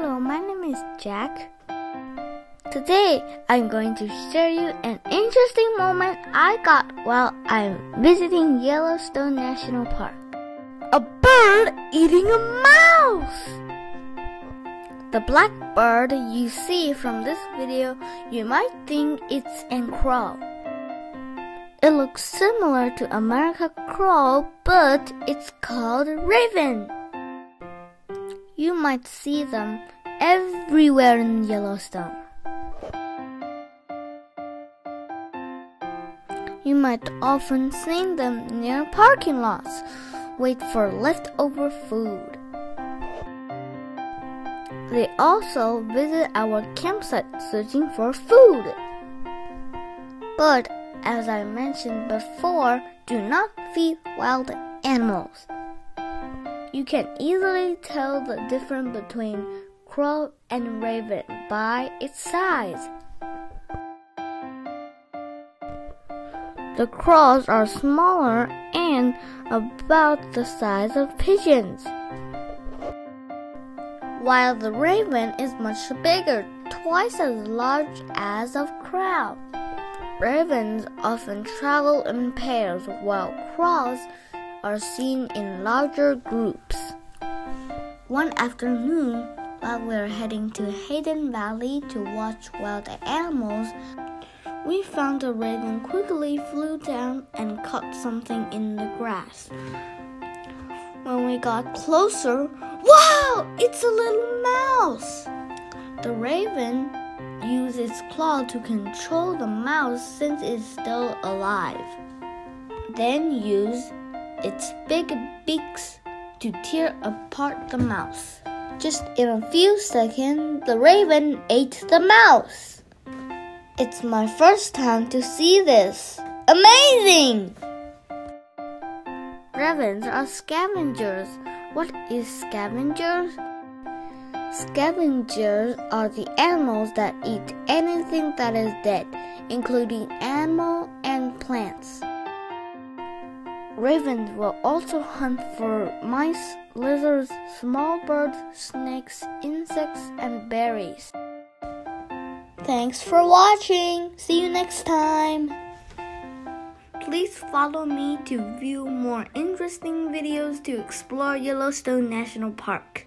Hello, my name is Jack. Today, I'm going to share you an interesting moment I got while I'm visiting Yellowstone National Park. A bird eating a mouse! The black bird you see from this video, you might think it's an crow. It looks similar to American crow, but it's called raven. You might see them everywhere in Yellowstone. You might often see them near parking lots, wait for leftover food. They also visit our campsite searching for food. But as I mentioned before, do not feed wild animals. You can easily tell the difference between crow and raven by its size. The crows are smaller and about the size of pigeons, while the raven is much bigger, twice as large as a crow. Ravens often travel in pairs, while crows are seen in larger groups. One afternoon, while we were heading to Hayden Valley to watch wild animals, we found a raven quickly flew down and caught something in the grass. When we got closer, wow! It's a little mouse! The raven used its claw to control the mouse since it's still alive, then used its big beaks to tear apart the mouse. Just in a few seconds, the raven ate the mouse. It's my first time to see this. Amazing! Ravens are scavengers. What is scavengers? Scavengers are the animals that eat anything that is dead, including animals and plants. Ravens will also hunt for mice, lizards, small birds, snakes, insects, and berries. Thanks for watching. See you next time. Please follow me to view more interesting videos to explore Yellowstone National Park.